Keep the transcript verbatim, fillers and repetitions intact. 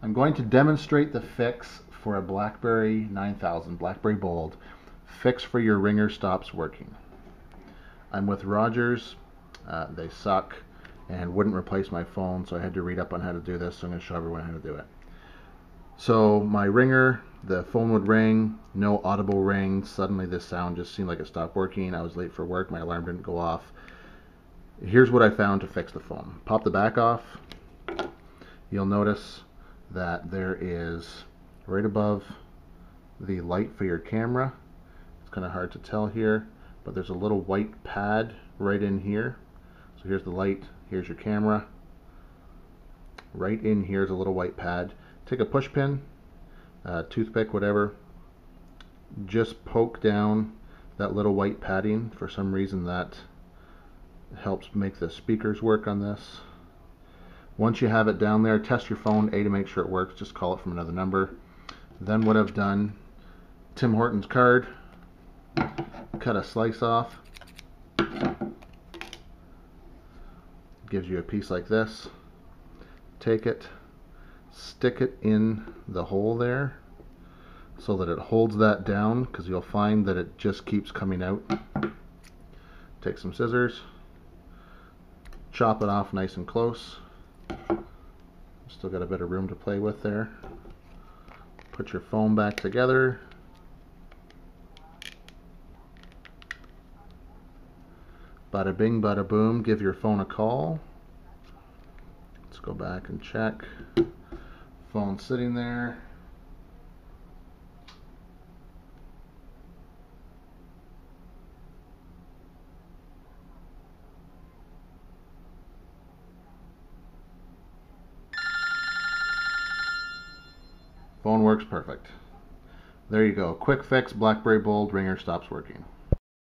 I'm going to demonstrate the fix for a BlackBerry nine thousand, BlackBerry BOLD, fix for your ringer stops working. I'm with Rogers, uh, they suck and wouldn't replace my phone, so I had to read up on how to do this, so I'm going to show everyone how to do it. So my ringer, the phone would ring, no audible ring, suddenly this sound just seemed like it stopped working, I was late for work, my alarm didn't go off. Here's what I found to fix the phone. Pop the back off, you'll notice that there is, right above the light for your camera, it's kind of hard to tell here, but there's a little white pad right in here. So here's the light, here's your camera, right in here is a little white pad. Take a push pin, uh, toothpick, whatever, just poke down that little white padding. For some reason that helps make the speakers work on this. Once you have it down there, test your phone, A, to make sure it works, just call it from another number. Then what I've done, Tim Horton's card, cut a slice off, gives you a piece like this, take it, stick it in the hole there so that it holds that down, because you'll find that it just keeps coming out. Take some scissors, chop it off nice and close, still got a bit of room to play with there. Put your phone back together, bada bing bada boom, give your phone a call. Let's go back and check. Phone sitting there. Phone works perfect. There you go. Quick fix, BlackBerry BOLD, ringer stops working.